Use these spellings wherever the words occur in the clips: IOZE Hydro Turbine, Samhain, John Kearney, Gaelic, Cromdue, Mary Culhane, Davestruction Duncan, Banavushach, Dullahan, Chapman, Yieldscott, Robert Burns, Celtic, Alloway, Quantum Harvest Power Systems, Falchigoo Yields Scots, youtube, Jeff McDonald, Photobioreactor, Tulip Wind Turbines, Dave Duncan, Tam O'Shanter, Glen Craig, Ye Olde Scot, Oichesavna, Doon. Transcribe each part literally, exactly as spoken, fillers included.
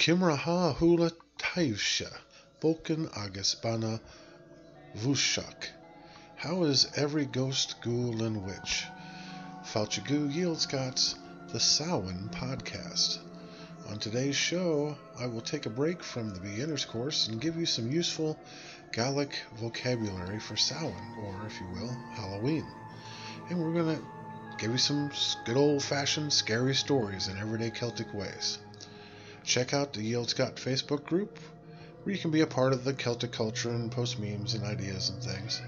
Cimracha hula taivsha, Boken agus Banavushach. How is every ghost, ghoul, and witch? Falchigoo Yields Scots, the Samhain podcast. On today's show, I will take a break from the beginner's course and give you some useful Gaelic vocabulary for Samhain, or if you will, Halloween. And we're going to give you some good old-fashioned scary stories in everyday Celtic ways. Check out the Yieldscott Facebook group, where you can be a part of the Celtic culture and post memes and ideas and things.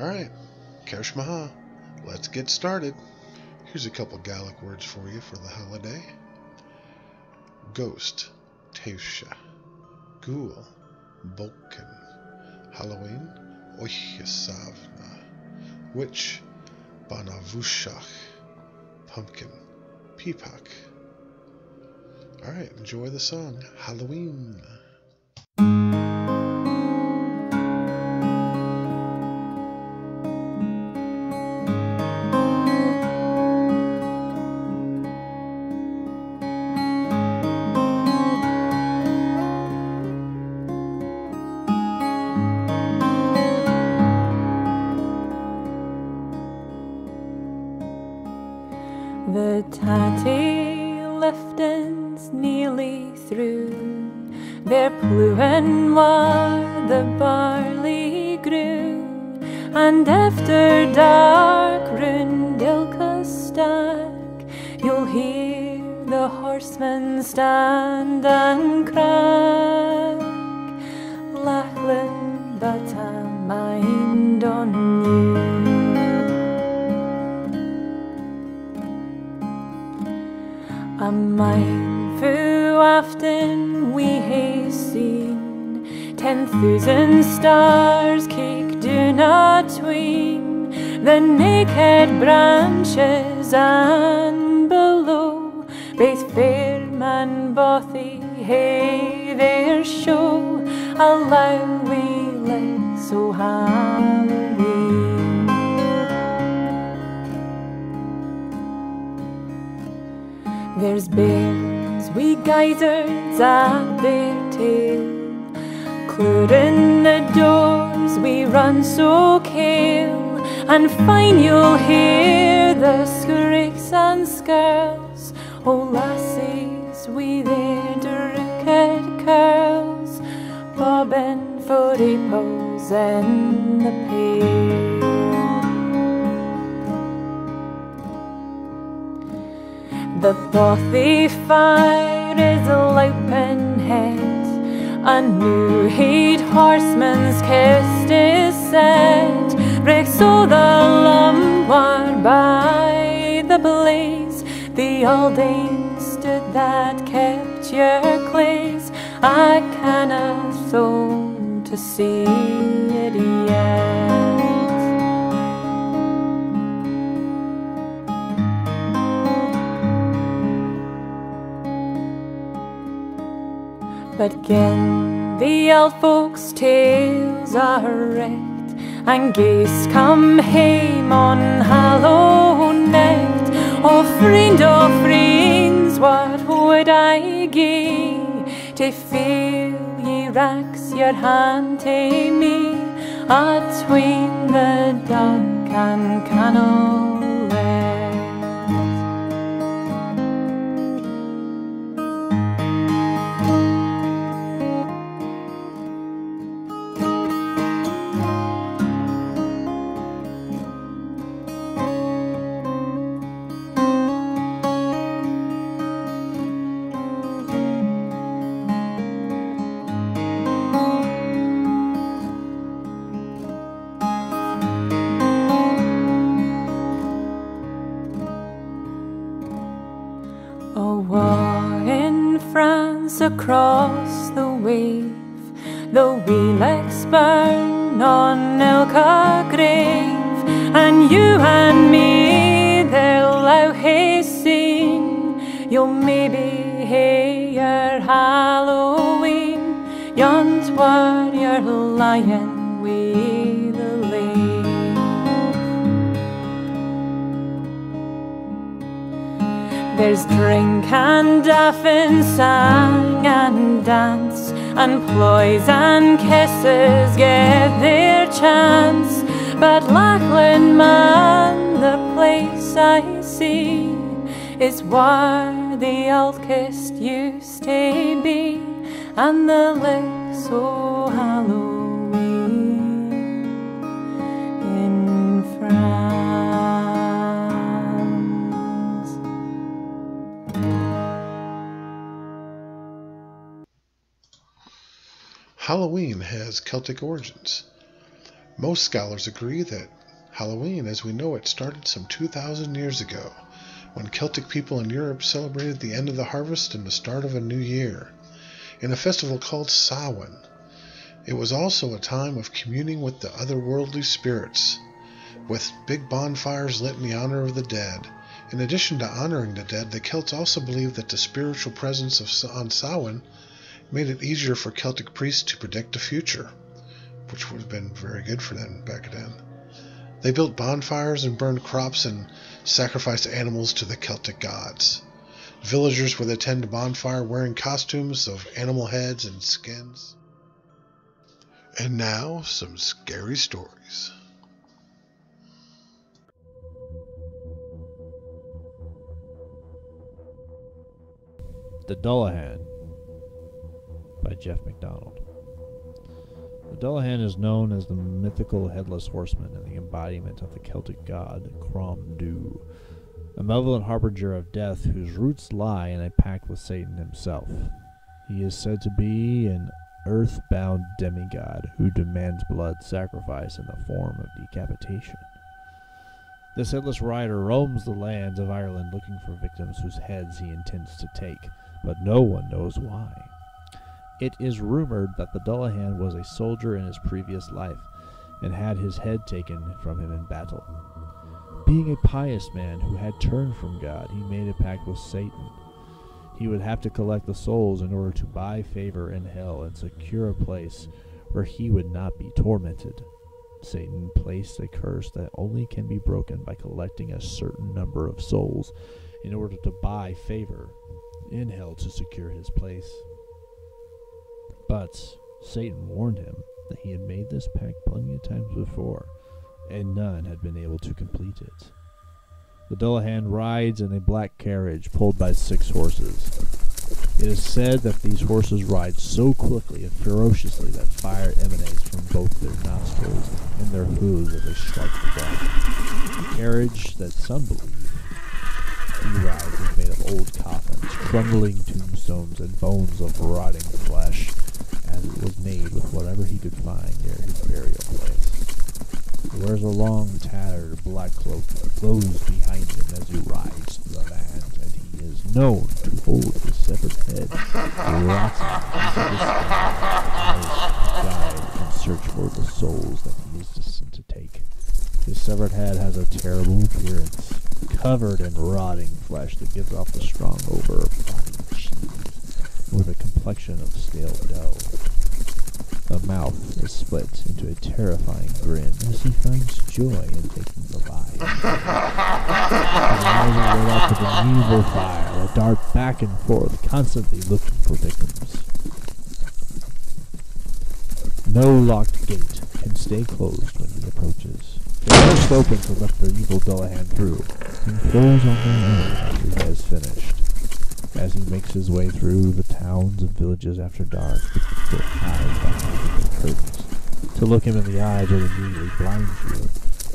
Alright, Kersh Maha, let's get started. Here's a couple Gaelic words for you for the holiday. Ghost, Taoisha. Ghoul, Boken. Halloween, Oichesavna. Witch, Banavushach. Pumpkin, Peepak. Alright, enjoy the song, Halloween. The tatty liftons nearly through, their plewin while the barley grew, and after dark Rundilka stack, you'll hear the horsemen stand and crack. Lachlan, but a mind on you. A mind fu often we hae seen, ten thousand stars cake do not tween, the naked branches and below, baith Fairm and Bothy hae their show, Alloway lights o Halloween. There's bairns wi' geysers at their tail, clearin' the doors we run so kale, and fine you'll hear the skreeks and skirls, o lassies wi' their drooked curls, bobbin' for repose in the pail. The bothy fire is a loupin' head, a new-heed horseman's kist is set, breaks o' the lumber by the blaze, the old ain stood that kept your clays, I canna thone to see it yet. But gin the old folks' tales are wrecked, and geese come hame on Halloween night, oh friend, oh friends, what would I gie to feel ye racks your hand tae me atween the dark and cannel? Across the wave, the wee lights burn on ilka grave, and you and me they'll out hae seen. You'll maybe hae your Halloween, yont where you're lying wi' the lave. There's drink and daffin' sang and and ploys and kisses get their chance. But Lachlan, man, the place I see is where the oldest used to be, and the lights o' Alloway in France. Halloween has Celtic origins. Most scholars agree that Halloween as we know it started some two thousand years ago, when Celtic people in Europe celebrated the end of the harvest and the start of a new year, in a festival called Samhain. It was also a time of communing with the otherworldly spirits, with big bonfires lit in the honor of the dead. In addition to honoring the dead, the Celts also believed that the spiritual presence of, on Samhain made it easier for Celtic priests to predict the future, which would have been very good for them back then. They built bonfires and burned crops and sacrificed animals to the Celtic gods. Villagers would attend the bonfire wearing costumes of animal heads and skins. And now, some scary stories. The Dullahan by Jeff McDonald. The Dullahan is known as the mythical headless horseman and the embodiment of the Celtic god Cromdue, a malevolent harbinger of death whose roots lie in a pact with Satan himself. He is said to be an earthbound demigod who demands blood sacrifice in the form of decapitation. This headless rider roams the lands of Ireland looking for victims whose heads he intends to take, but no one knows why. It is rumored that the Dullahan was a soldier in his previous life and had his head taken from him in battle. Being a pious man who had turned from God, he made a pact with Satan. He would have to collect the souls in order to buy favor in hell and secure a place where he would not be tormented. Satan placed a curse that only can be broken by collecting a certain number of souls in order to buy favor in hell to secure his place. But Satan warned him that he had made this pact plenty of times before, and none had been able to complete it. The Dullahan rides in a black carriage pulled by six horses. It is said that these horses ride so quickly and ferociously that fire emanates from both their nostrils and their hooves as they strike the ground. A carriage that some believe he rides is made of old coffins, crumbling tombstones, and bones of rotting flesh, as it was made with whatever he could find near his burial place. He wears a long, tattered black cloak that flows behind him as he rides the land, and he is known to hold his severed head, rotting, and search for the souls that he is destined to take. His severed head has a terrible appearance, covered in rotting flesh that gives off the strong odor of rotting cheese, with a complexion of stale dough. The mouth is split into a terrifying grin as he finds joy in taking the life. His eyes are lit up with an evil fire that dart back and forth, constantly looking for victims. No locked gate can stay closed when he approaches. They are forced open to let the evil Dullahan through, and close on their own after he has finished. As he makes his way through the towns and villages after dark, the people hide behind the curtains. To look him in the eyes will immediately blind you,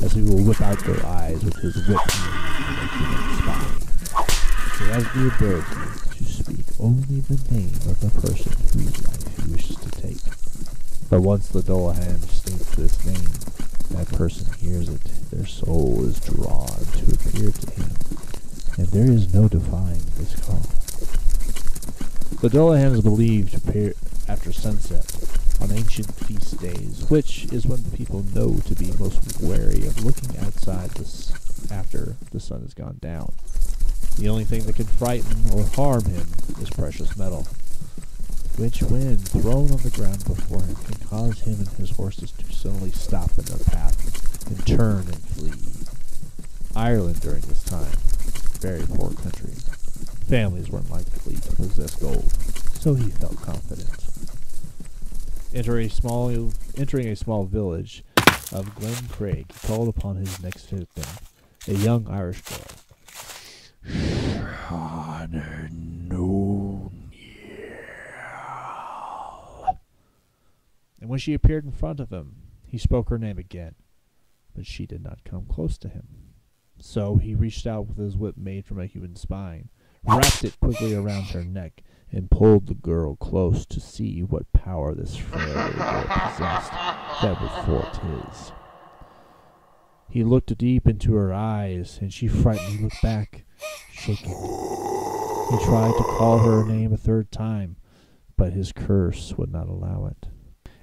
as he will whip out their eyes with his whip to make them spy. He has the ability to speak only the name of the person whose life he wishes to take. But once the Dullahan states this name, that person hears it, their soul is drawn to appear to him, and there is no defying this call. The Dullahan is believed to appear after sunset on ancient feast days, which is when the people know to be most wary of looking outside this after the sun has gone down. The only thing that can frighten or harm him is precious metal, which when thrown on the ground before him can cause him and his horses to suddenly stop in their path and turn and flee. Ireland during this time was a very poor country. Families weren't likely to possess gold, so he felt confident. enter a small, entering a small village of Glen Craig, he called upon his next victim, a young Irish girl. And when she appeared in front of him, he spoke her name again, but she did not come close to him. So he reached out with his whip made from a human spine, wrapped it quickly around her neck, and pulled the girl close to see what power this frail little girl possessed that would thwart his. He looked deep into her eyes, and she frightened looked back, shaking. He tried to call her name a third time, but his curse would not allow it.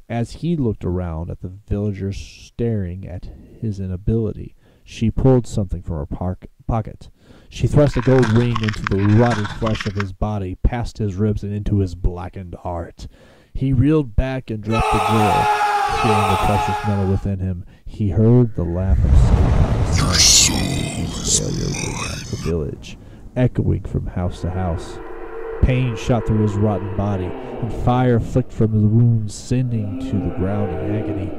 As he looked around at the villagers staring at his inability, she pulled something from her park pocket. She thrust a gold ring into the rotted flesh of his body, past his ribs, and into his blackened heart. He reeled back and dropped the girl. Feeling the precious metal within him, he heard the laugh of someone. Your soul is mine. The village, echoing from house to house. Pain shot through his rotten body, and fire flicked from his wounds, sending to the ground in agony.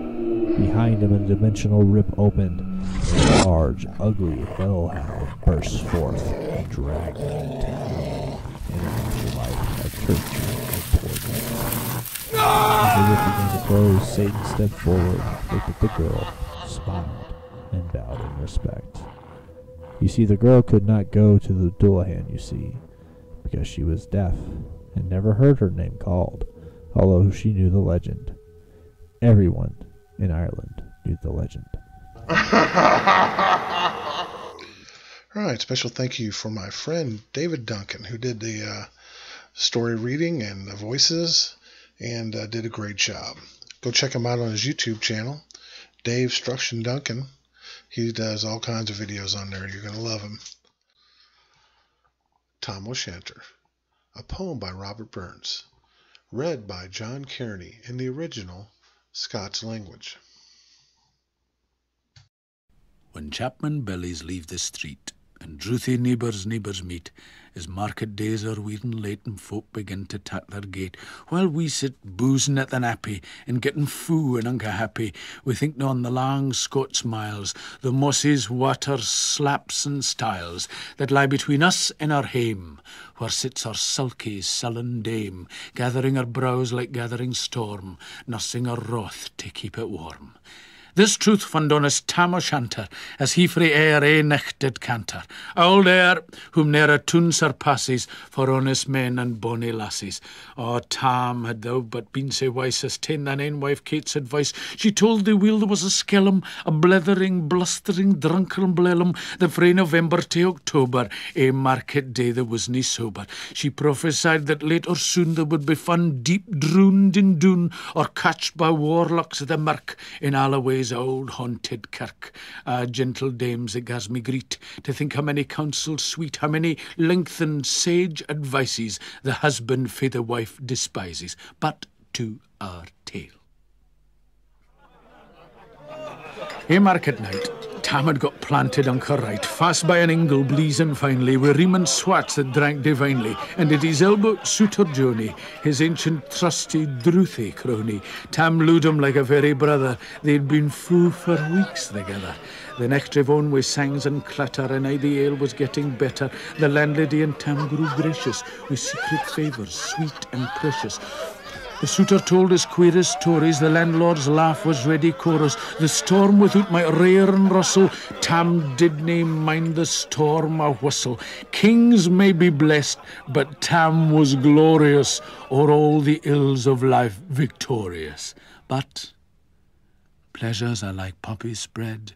Behind him, a dimensional rip opened, and a large, ugly hellhound burst forth and dragged him down into life a torture. No! As the rip began to close, Satan stepped forward, looked at the girl, smiled, and bowed in respect. You see, the girl could not go to the Dullahan, you see, because she was deaf and never heard her name called, although she knew the legend. Everyone in Ireland knew the legend. Alright, special thank you for my friend David Duncan, who did the uh, story reading and the voices, and uh, did a great job. Go check him out on his YouTube channel, Davestruction Duncan. He does all kinds of videos on there. You're going to love him. Tam O'Shanter, a poem by Robert Burns, read by John Kearney in the original Scots language. When Chapman bellies leave the street and drouthy neighbours neighbours meet, as market days are weedin' late and folk begin to tat their gate, while we sit boozing at the nappy and getting foo and unca happy, we think on the long Scots miles, the mosses, waters, slaps and stiles that lie between us and our hame, where sits our sulky, sullen dame, gathering her brows like gathering storm, nursing her wrath to keep it warm. This truth fand honest Tam O'Shanter, as he frae air ae nicht did canter, auld air, whom ne'er a tune surpasses for honest men and bonny lassies. Oh, Tam, had thou but been sae wise as ta'en thine ain wife Kate's advice, she told thee weel there was a skellum, a blethering, blustering, drunken blellum, that frae November to October, ae market day there was nae sober. She prophesied that late or soon there would be fun deep drooned in Doon, or catched by warlocks of the mirk in Alloway's old haunted kirk. Ah, gentle dames, it gars me greet to think how many counsels sweet, how many lengthened sage advices the husband fae the wife despises. But to our tale. Hey, market night. Tam had got planted on her right, fast by an ingle bleezing finely, with Reeman Swats that drank divinely, and at his elbow Suitor Johnny, his ancient trusty drouthy crony. Tam lewed him like a very brother, they'd been foo for weeks together. The next Revon we sangs and clatter, and aye the ale was getting better. The landlady and Tam grew gracious, with secret favours, sweet and precious. The suitor told his queerest stories, the landlord's laugh was ready chorus. The storm without might rear and rustle, Tam did nae mind the storm a whistle. Kings may be blessed, but Tam was glorious, o'er all the ills of life victorious. But pleasures are like poppies spread,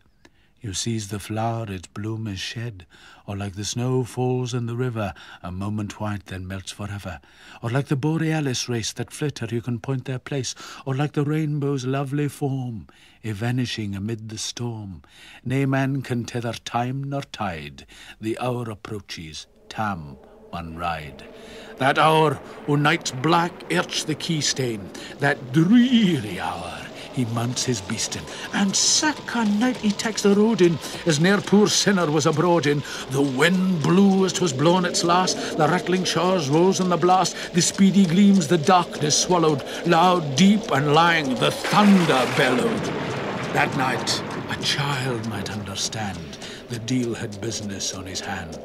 you sees the flower, its bloom is shed, or like the snow falls in the river, a moment white then melts forever, or like the borealis race that flitter, you can point their place, or like the rainbow's lovely form, evanishing amid the storm. Nay man can tether time nor tide, the hour approaches, Tam one ride. That hour, o' night's black, irch the keystane, that dreary hour, he mounts his beast in, and sack a night he takes the road in, as ne'er poor sinner was abroad in. The wind blew as 'twas blown its last, the rattling showers rose in the blast, the speedy gleams the darkness swallowed, loud, deep, and lying the thunder bellowed. That night a child might understand the deil had business on his hand.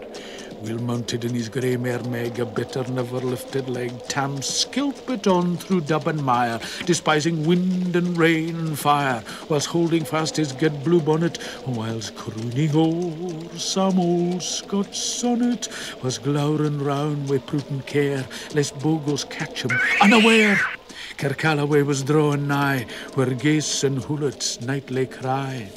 Wheel mounted in his grey mare Meg, a bitter never lifted leg, Tam skilpit on through dub and mire, despising wind and rain and fire, whilst holding fast his good blue bonnet, whilst crooning o'er some old Scots sonnet, was glowering round with prudent care, lest bogles catch him unaware. Kirkalloway was drawing nigh, where geese and hullets nightly cry.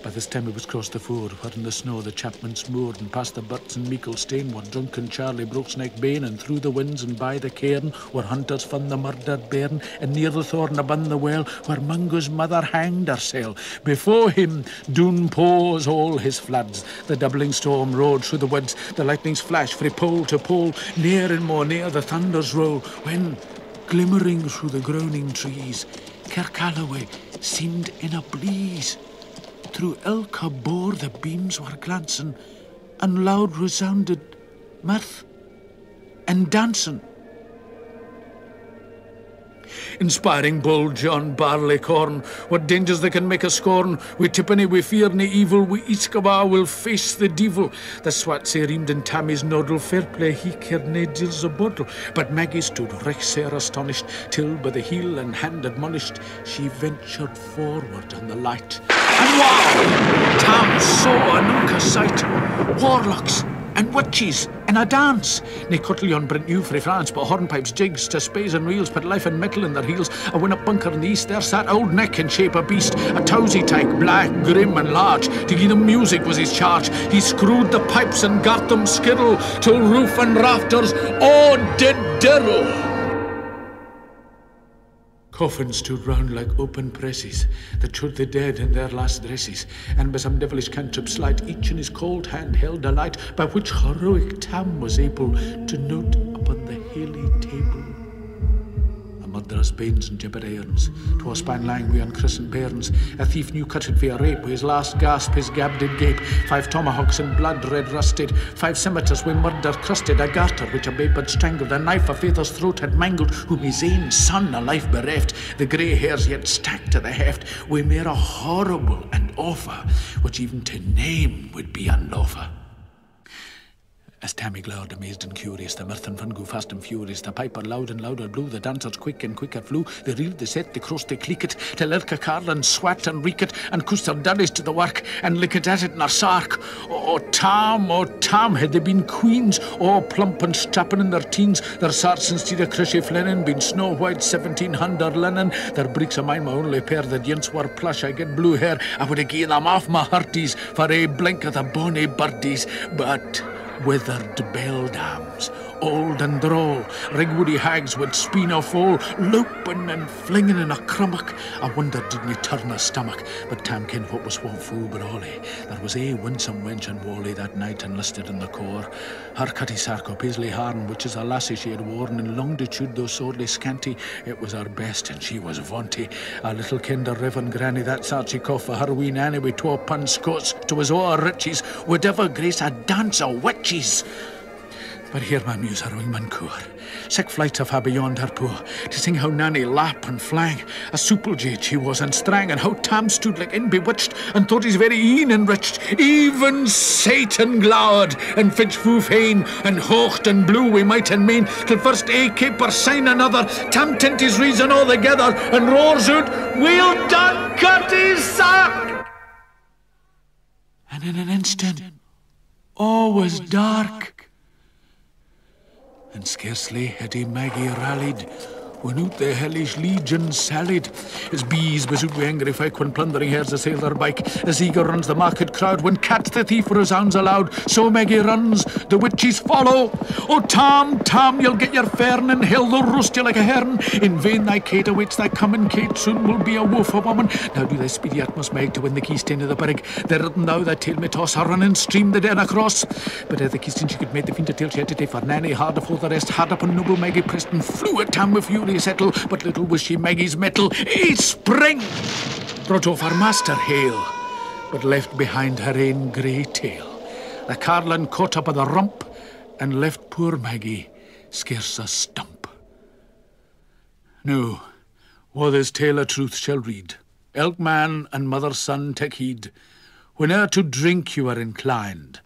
By this time it was crossed the ford, where in the snow the Chapmans moored, and past the Burts and Meikle Stane, where drunken Charlie broke Snake Bane, and through the winds and by the cairn, where hunters found the murdered bairn, and near the thorn abun the well, where Mungo's mother hanged hersel. Before him Doon pours all his floods. The doubling storm roared through the woods, the lightnings flash frae pole to pole, near and more near the thunders roll, when, glimmering through the groaning trees, Kirkalloway seemed in a breeze. Through ilka bore the beams were glancing, and loud resounded mirth and dancing. Inspiring bold John Barleycorn, what dangers they can make us scorn, we tippenny, we fear nae evil, we Iskaba will face the devil. The Swatsie reamed in Tammy's noddle, fair play he cared nae jills a bottle. But Maggie stood rexer astonished, till by the heel and hand admonished, she ventured forward on the light. And wow! Tam saw an unca sight, warlocks and witches in a dance. Nae cotillon brent new frae France, but hornpipes, jigs, to spays and reels, put life and metal in their heels. A win a bunker in the east, there sat old Nick in shape a beast, a towsy tyke, black, grim and large. To gie them music was his charge. He screwed the pipes and gart them skittle, till roof and rafters all did dirtle. Coffins stood round like open presses that showed the dead in their last dresses, and by some devilish cantrip slight, each in his cold hand held a light, by which heroic Tam was able to note upon the haly table a murderer's banes and gibber airns, twa span lying wi' unchristened bairns, a thief new cutted for a rape, wi' his last gasp his gab did gape, five tomahawks in blood red rusted, five scimitars wi' murder crusted, a garter which a babe had strangled, a knife a father's throat had mangled, whom his ain son a life bereft, the grey hairs yet stacked to the heft, wi' mair a horrible and awfu', which even to name would be unlawfu'. As Tammy glowered, amazed and curious, the mirth and fun grew fast and furious. The piper loud and louder blew, the dancers quick and quicker flew. They reeled, they set, they crossed, they cleekit, till Irka Carlin swat and reekit, and coosed their daddies to the work, and lickit at it in her sark. Oh, Tam, oh, Tam, had they been queens, oh, plump and strapping in their teens, their sarks instead of Crishy Flennon, been snow white, seventeen hundred linen, their breeks of mine, my only pair, the jints were plush, I get blue hair, I would have given them off my hearties, for a blink of the bonny birdies, but withered belldams, old and droll, rigwoody hags would speen a fall, looping and flinging in a crummock. I wonder didn't he turn her stomach, but Tam kenned what was what fool but ollie. There was a winsome wench and Wally that night enlisted in the corps. Her cutty sark of Paisley Harn, which is a lassie she had worn in longitude though sorely scanty, it was her best and she was vaunty. A little kinder riven granny that sart she cough for her wee nanny with twa pun Scots to his o'er riches, would ever grace a dance o' witches. But here my muse her wingman coor, sick flights of her beyond her poor, to sing how Nanny lap and flang, a supple jade she was and strang, and how Tam stood like in bewitched, and thought his very een enriched. Even Satan glowered, and fidge foo fain, and hocht and blew we might and main, till first a caper sign another, Tam tint his reason all together, and roars out, "We'll done cut his sack!" And in an instant, all was dark. And scarcely had he Maggie rallied, when out the hellish legion sallied, as bees besoot with angry folk, when plundering hares assail their bike, as eager runs the market crowd, when catch the thief resounds aloud, so Maggie runs, the witches follow. Oh Tam, Tam, you'll get your fern, and hell they'll roast you like a hern. In vain thy Kate awaits thy coming, Kate soon will be a wolf a woman. Now do thy speedy utmost, Meg, to win the keystane of the brig. There ridden thou thy tail may toss, her running stream the den across. But ere the keystane she could make the fiend to tell she had to take for Nanny, hard afore the rest, hard upon noble Maggie Preston, flew at Tam with fury. company settle, but little was she Maggie's mettle. It sprang, brought off her master hale, but left behind her ain grey tail. The carlin caught up o' the rump, and left poor Maggie scarce a stump. No, wha this tale o' truth shall read, elk man and mother's son take heed, whene'er to drink you are inclined,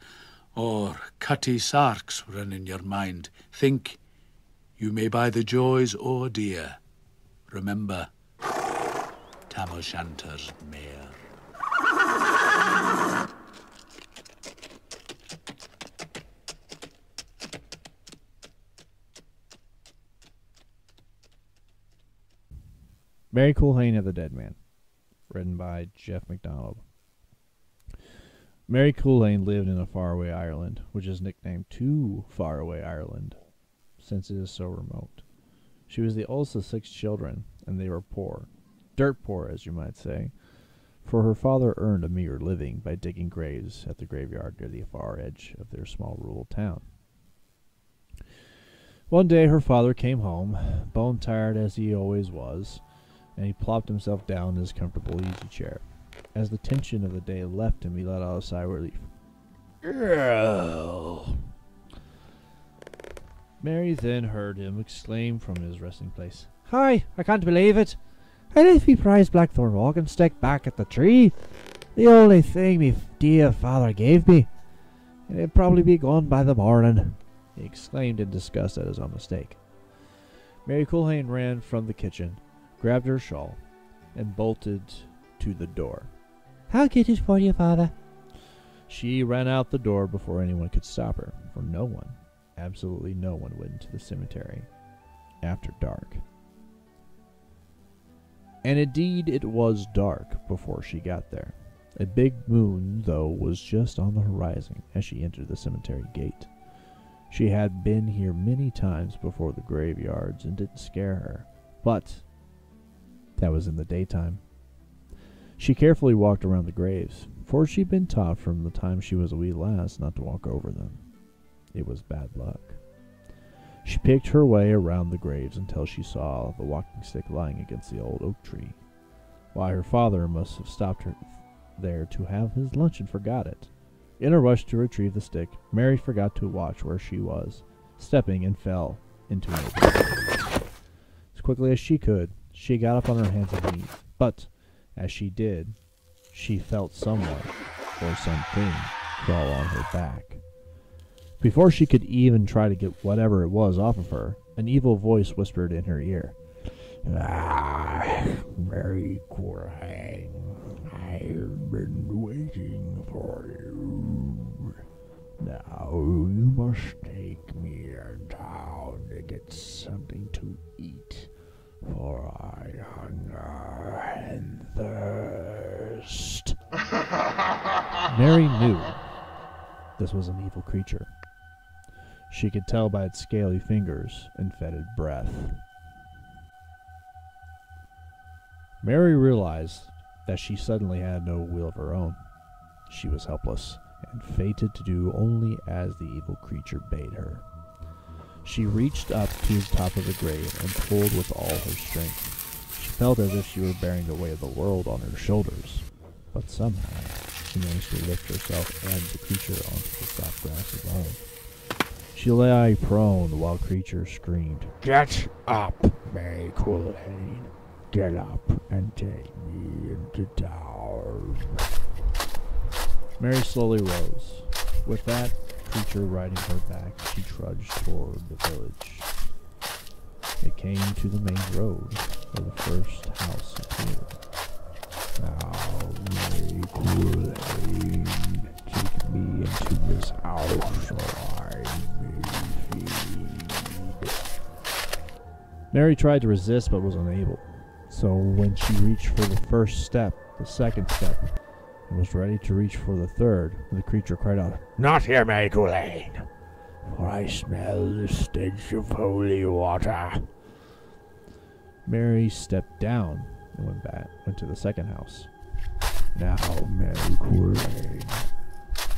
or cutty sarks run in your mind, think you may buy the joys o'er dear. Remember Tam O'Shanter's mare. Mary Culhane of the Dead Man, written by Jeff McDonald. Mary Culhane lived in a faraway Ireland, which is nicknamed Too Faraway Ireland, since it is so remote. She was the oldest of six children, and they were poor, dirt poor as you might say, for her father earned a meager living by digging graves at the graveyard near the far edge of their small rural town. One day her father came home, bone tired as he always was, and he plopped himself down in his comfortable easy chair. As the tension of the day left him, he let out a sigh of relief. Ugh. Mary then heard him exclaim from his resting place, "Hi, I can't believe it! I left me prize blackthorn walking stick back at the tree, the only thing me dear father gave me, and it'd probably be gone by the morning," he exclaimed in disgust at his own mistake. Mary Culhane ran from the kitchen, grabbed her shawl, and bolted to the door. "I'll get it for you, father." She ran out the door before anyone could stop her, for no one, absolutely no one, went into the cemetery after dark. And indeed it was dark before she got there. A big moon, though, was just on the horizon as she entered the cemetery gate. She had been here many times before the graveyards and didn't scare her, but that was in the daytime. She carefully walked around the graves, for she'd been taught from the time she was a wee lass not to walk over them. It was bad luck. She picked her way around the graves until she saw the walking stick lying against the old oak tree. Why, her father must have stopped her there to have his lunch and forgot it. In a rush to retrieve the stick, Mary forgot to watch where she was, stepping and fell into an opening. As quickly as she could, she got up on her hands and knees, but as she did, she felt someone or something crawl on her back. Before she could even try to get whatever it was off of her, an evil voice whispered in her ear, "Ah, Mary Culhane, I've been waiting for you. Now you must take me in town to get something to eat, for I hunger and thirst." Mary knew this was an evil creature. She could tell by its scaly fingers and fetid breath. Mary realized that she suddenly had no will of her own. She was helpless and fated to do only as the evil creature bade her. She reached up to the top of the grave and pulled with all her strength. She felt as if she were bearing the weight of the world on her shoulders, but somehow she managed to lift herself and the creature onto the soft grass alone. She lay prone while the creature screamed, "Get up, Mary Culhane! Get up and take me into town!" Mary slowly rose. With that creature riding her back, she trudged toward the village. They came to the main road, where the first house appeared. "Now, Mary Culhane, take me into this house, or I may feed." Mary tried to resist, but was unable. So when she reached for the first step, the second step, was ready to reach for the third, and the creature cried out, "Not here, Mary Culhane, for I smell the stench of holy water." Mary stepped down and went back went to the second house. "Now, Mary Culhane,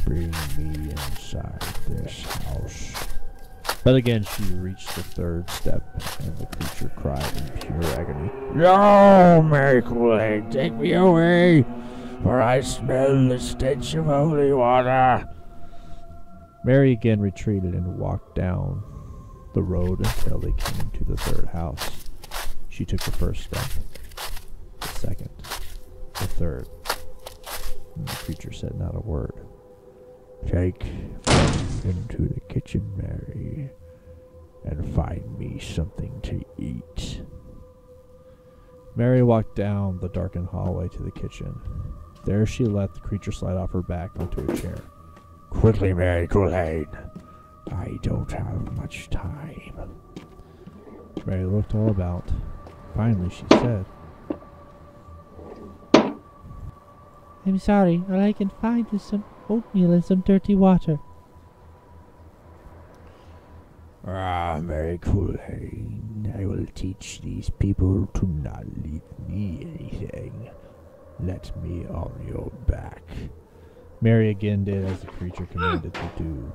bring me inside this house." But again, she reached the third step, and the creature cried in pure agony, "No, Mary Culhane, take me away, for I smell the stench of holy water." Mary again retreated and walked down the road until they came to the third house. She took the first step, the second, the third, and the creature said not a word. "Take into the kitchen, Mary, and find me something to eat." Mary walked down the darkened hallway to the kitchen. There she let the creature slide off her back onto a chair. "Quickly, Mary Culhane. I don't have much time." Mary looked all about. Finally she said, "I'm sorry, all I can find is some oatmeal and some dirty water." "Ah, Mary Culhane, I will teach these people to not leave me anything. Let me on your back." Mary again did as the creature commanded to do.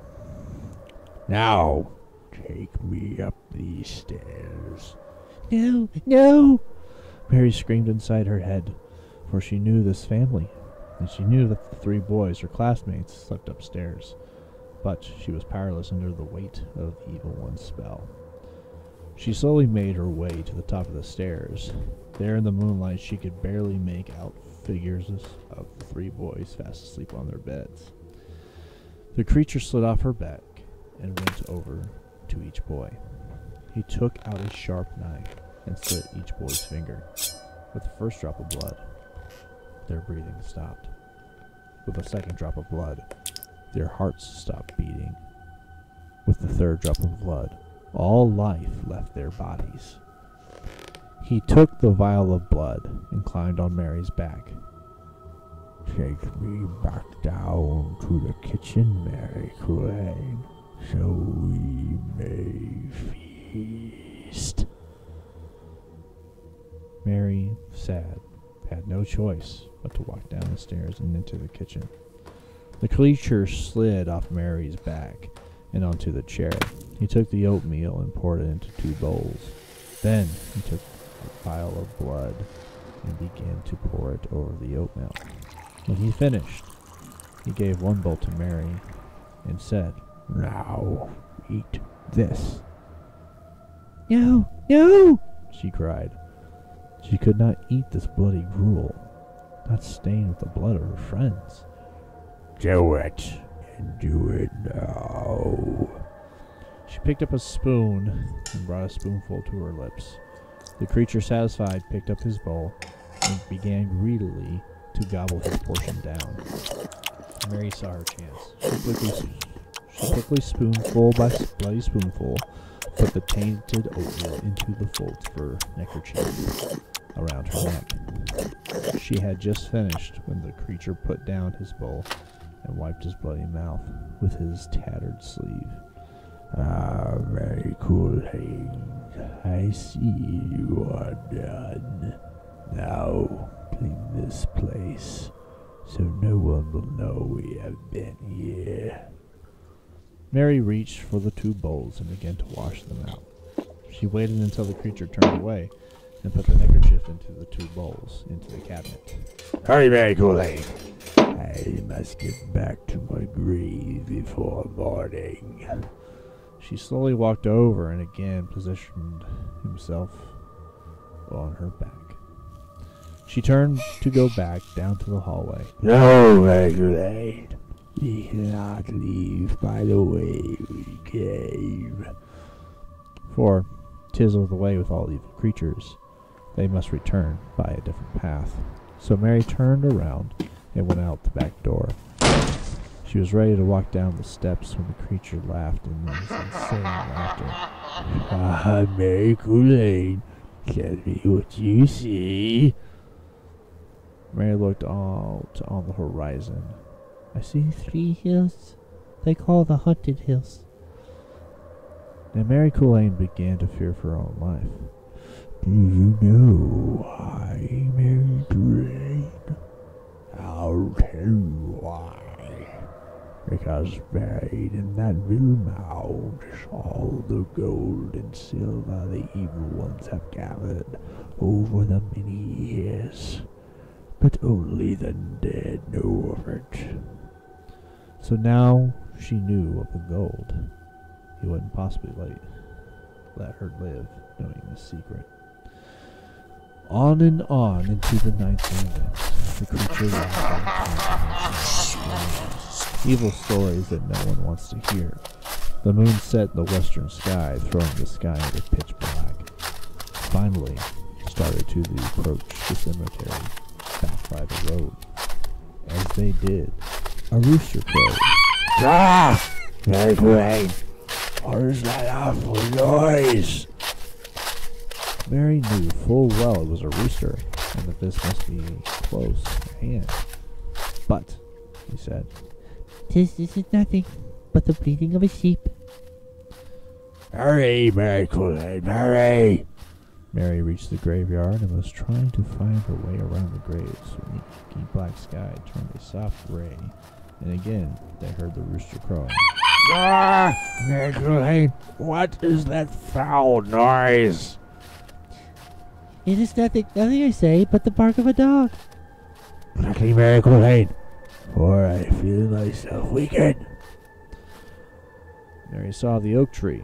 "Now, take me up these stairs." "No, no!" Mary screamed inside her head, for she knew this family, and she knew that the three boys, her classmates, slept upstairs. But she was powerless under the weight of the evil one's spell. She slowly made her way to the top of the stairs. There in the moonlight, she could barely make out figures of the three boys fast asleep on their beds. The creature slid off her back and went over to each boy. He took out a sharp knife and slit each boy's finger. With the first drop of blood, their breathing stopped. With the second drop of blood, their hearts stopped beating. With the third drop of blood, all life left their bodies. He took the vial of blood and climbed on Mary's back. "Take me back down to the kitchen, Mary Culhane, so we may feast." Mary, sad, had no choice but to walk down the stairs and into the kitchen. The creature slid off Mary's back and onto the chair. He took the oatmeal and poured it into two bowls. Then he took a vial of blood and began to pour it over the oatmeal. When he finished, he gave one bowl to Mary and said, "Now eat this." "No, no!" she cried. She could not eat this bloody gruel, not stained with the blood of her friends. "Do it, and do it now." She picked up a spoon and brought a spoonful to her lips. The creature, satisfied, picked up his bowl and began greedily to gobble his portion down. Mary saw her chance. She quickly, she quickly spoonful by bloody spoonful, put the tainted oatmeal into the folds of her neckerchief around her neck. She had just finished when the creature put down his bowl and wiped his bloody mouth with his tattered sleeve. "Ah, Mary Culhane, I see you are done. Now clean this place, so no one will know we have been here." Mary reached for the two bowls and began to wash them out. She waited until the creature turned away and put the neckerchief into the two bowls, into the cabinet. "Hurry, Mary Culhane. I must get back to my grave before morning." She slowly walked over and again positioned himself on her back. She turned to go back down to the hallway. "No, Mary Culhane. We cannot leave by the way we came. For 'tis the way with all evil creatures. They must return by a different path." So Mary turned around and went out the back door. She was ready to walk down the steps when the creature laughed in his insane laughter. "Ah, Mary Culhane, tell me what you see." Mary looked out on the horizon. "I see three hills they call the Haunted Hills." And Mary Culhane began to fear for her own life. "Do you know why, Mary Culhane? I'll tell you why. because buried in that little mound is all the gold and silver the evil ones have gathered over the many years, but only the dead know of it. So now she knew of the gold. He wouldn't possibly let, let her live, knowing the secret. On and on into the ninth evening, the creature laughed. Evil stories that no one wants to hear. The moon set in the western sky, throwing the sky into pitch black. Finally, started to the approach the cemetery, back by the road. As they did, a rooster crowed. Ah! Mary Culhane! What is that awful noise? Mary knew full well it was a rooster, and that this must be close at hand. But, he said, "'Tis this is nothing but the bleating of a sheep." "Mary, Mary Culhane, Mary!" Mary reached the graveyard and was trying to find her way around the graves when the inky black sky turned a soft gray, and again they heard the rooster crowing. "Ah, Mary Culhane, what is that foul noise?" "It is nothing, nothing I say, but the bark of a dog." "Luckily, Mary Culhane, for I feel myself weakened." Mary saw the oak tree.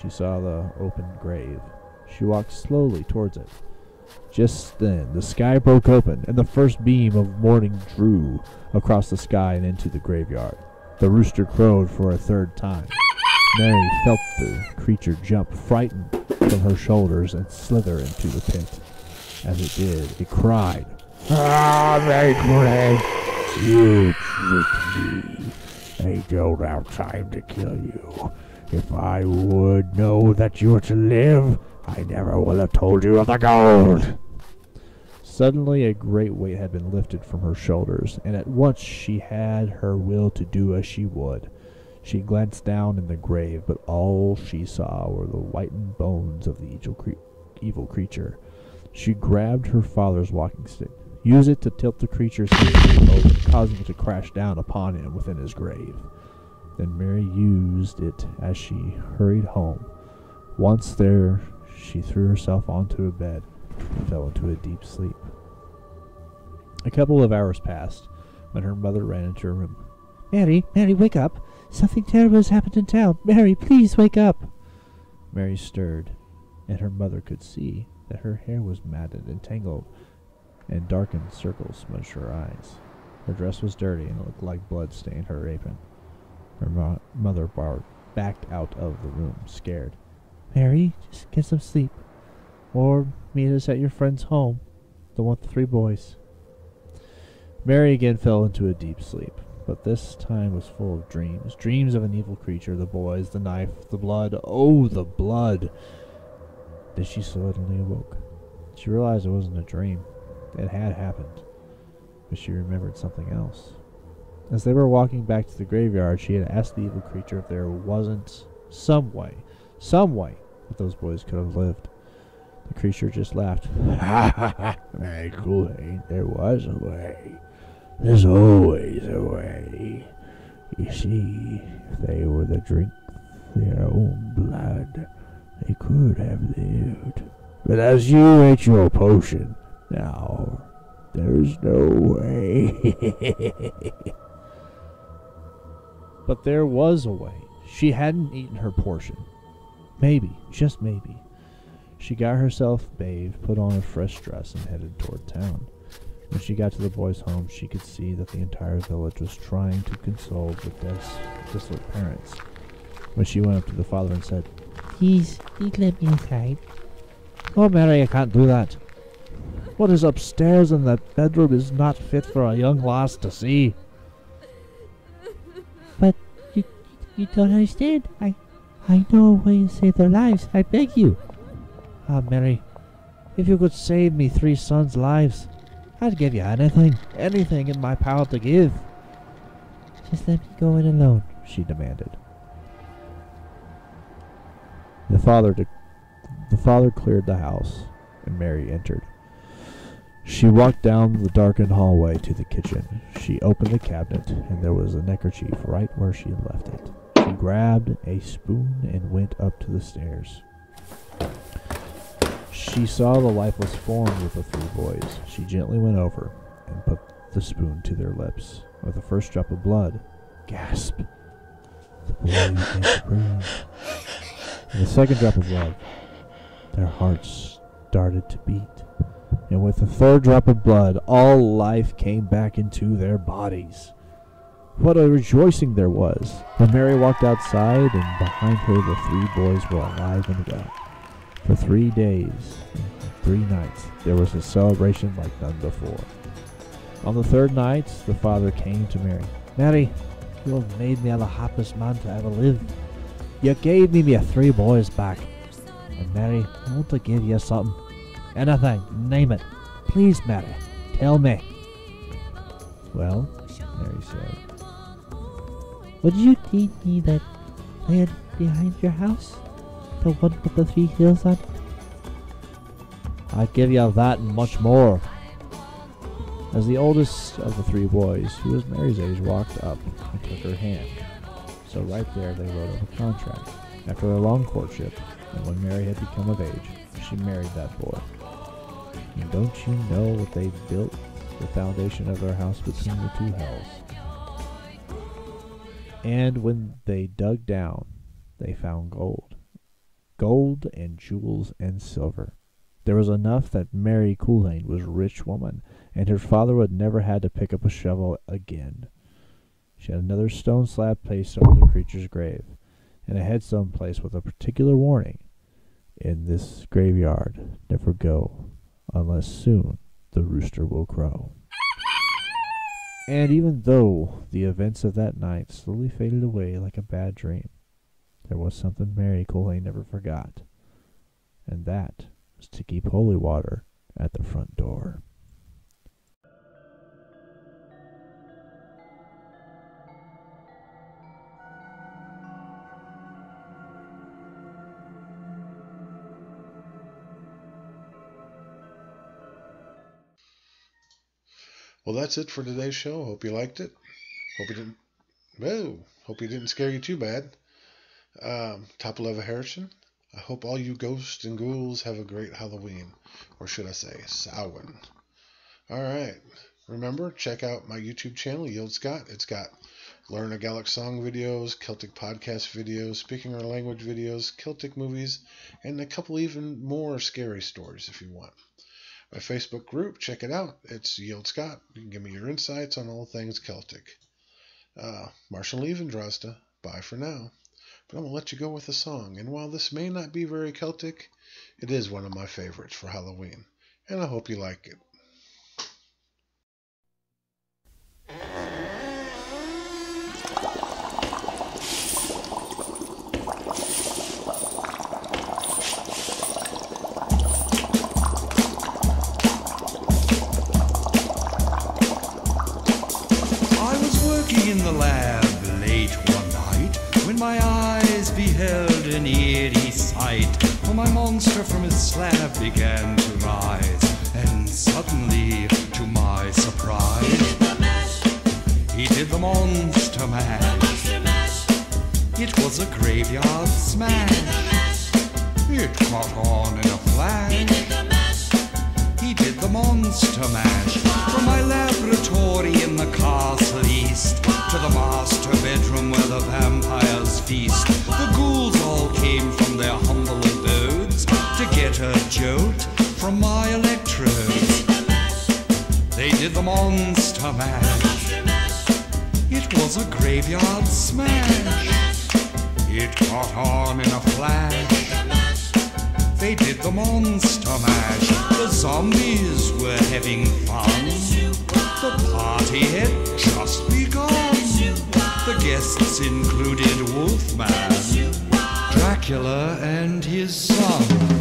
She saw the open grave. She walked slowly towards it. Just then, the sky broke open, and the first beam of morning drew across the sky and into the graveyard. The rooster crowed for a third time. Mary felt the creature jump, frightened, from her shoulders and slither into the pit. As it did, it cried, "Ah, Mary Culhane, you tricked me. I don't have time to kill you. If I would know that you were to live, I never would have told you of the gold." Suddenly a great weight had been lifted from her shoulders, and at once she had her will to do as she would. She glanced down in the grave, but all she saw were the whitened bones of the evil, cre evil creature. She grabbed her father's walking stick, used it to tilt the creature's head over, causing it to crash down upon him within his grave. Then Mary used it as she hurried home. Once there, she threw herself onto a bed and fell into a deep sleep. A couple of hours passed when her mother ran into her room. "Mary, Mary, wake up! Something terrible has happened in town. Mary, please wake up." Mary stirred, and her mother could see that her hair was matted and tangled, and darkened circles smudged her eyes. Her dress was dirty and looked like blood stained her apron. Her mo mother barked, backed out of the room, scared. "Mary, just get some sleep, or meet us at your friend's home, the one with the three boys." Mary again fell into a deep sleep. But this time was full of dreams. Dreams of an evil creature, the boys, the knife, the blood. Oh, the blood! Then she suddenly awoke. She realized it wasn't a dream. It had happened. But she remembered something else. As they were walking back to the graveyard, she had asked the evil creature if there wasn't some way, some way, that those boys could have lived. The creature just laughed. "Ha ha ha! Mary Culhane, there was a way. There's always a way. You see, if they were to drink their own blood, they could have lived. But as you ate your potion, now there's no way." But there was a way. She hadn't eaten her portion. Maybe, just maybe. She got herself bathed, put on a fresh dress, and headed toward town. When she got to the boys' home, she could see that the entire village was trying to console the dis dissolute parents. When she went up to the father and said, "Please, please let me inside." "Oh, Mary, I can't do that. What is upstairs in that bedroom is not fit for a young lass to see." "But you, you don't understand. I, I know a way to save their lives. I beg you." "Ah, Mary, if you could save me three sons' lives, I'd give you anything, anything in my power to give." "Just let me go in alone," she demanded. The father, de the father cleared the house, and Mary entered. She walked down the darkened hallway to the kitchen. She opened the cabinet, and there was a neckerchief right where she had left it. She grabbed a spoon and went up to the stairs. She saw the lifeless form with the three boys. She gently went over and put the spoon to their lips. With the first drop of blood, gasp, the boys groaned. With the second drop of blood, their hearts started to beat. And with the third drop of blood, all life came back into their bodies. What a rejoicing there was. When Mary walked outside, and behind her the three boys were alive and well. For three days and three nights, there was a celebration like none before. On the third night, the father came to Mary. "Mary, you have made me the happiest man to ever live. You gave me my three boys back. And Mary, I want to give you something. Anything, name it. Please, Mary, tell me." "Well," Mary said, "would you teach me that land behind your house? The one with the three hills on?" "I'll give you that and much more." As the oldest of the three boys, who was Mary's age, walked up and took her hand. So right there they wrote up a contract. After a long courtship, and when Mary had become of age, she married that boy. And don't you know what they built? The foundation of their house between the two hells. And when they dug down, they found gold. Gold and jewels and silver. There was enough that Mary Culhane was a rich woman, and her father would never had to pick up a shovel again. She had another stone slab placed over the creature's grave, and a headstone placed with a particular warning. "In this graveyard, never go, unless soon the rooster will crow." And even though the events of that night slowly faded away like a bad dream, there was something Mary Culhane never forgot, and that was to keep holy water at the front door. Well, that's it for today's show. Hope you liked it. Hope you didn't. Well, hope you didn't scare you too bad. Um, Top Level Harrison. I hope all you ghosts and ghouls have a great Halloween, or should I say, Samhain. All right. Remember, check out my YouTube channel, Ye Olde Scot. It's got Learn a Gaelic Song videos, Celtic podcast videos, speaking our language videos, Celtic movies, and a couple even more scary stories if you want. My Facebook group, check it out. It's Ye Olde Scot. You can give me your insights on all things Celtic. Uh, Marshall Levendrasta, bye for now. But I'm going to let you go with a song. And while this may not be very Celtic, it is one of my favorites for Halloween. And I hope you like it. Monster from his slab began to rise, and suddenly, to my surprise, he did the mash. He did the monster mash. The monster mash. It was a graveyard smash. He did the mash. It caught on in a flash. He did the mash. He did the monster mash. Wow. From my laboratory in the castle east, wow, to the master bedroom where the vampires feast, wow, wow, the ghouls all came from their humble abode to get a jolt from my electrodes. They did the monster mash. It was a graveyard smash. It caught on in a flash. They did the monster mash. The zombies were having fun. The party had just begun. The guests included Wolfman, Dracula and his son.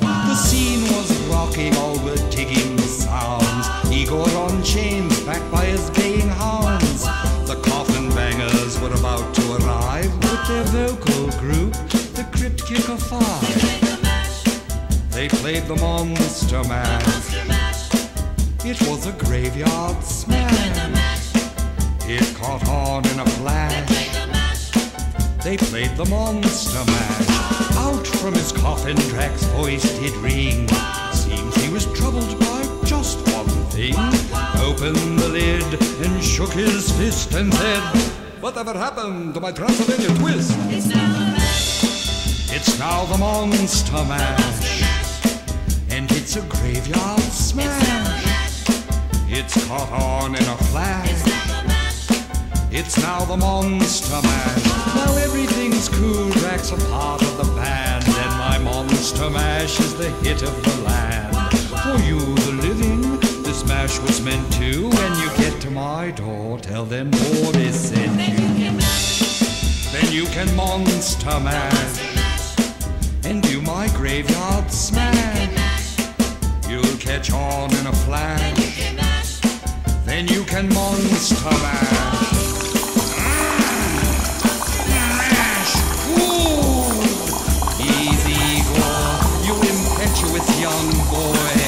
The scene was rocking, all were digging sounds. Igor on chains, backed by his baying hounds. The coffin bangers were about to arrive with their vocal group, the Crypt Kicker Five. They played the monster mash. It was a graveyard smash. It caught on in a flash. They played the monster mash. Out from his coffin Drax's voice did ring. Seems he was troubled by just one thing. Opened the lid and shook his fist and said, "Whatever happened to my Transylvania twist? It's now the mash. It's now the monster mash. And it's a graveyard smash. It's caught on in a flash. It's now the monster mash. Now everything's cool, Drax a part of the band, and my monster mash is the hit of the land. For you, the living, this mash was meant to. When you get to my door, tell them what is sent you. Then you can monster mash and do my graveyard smash. You'll catch on in a flash. Then you can monster mash. Mash! Ooh! Easy, Gore, you impetuous young boy.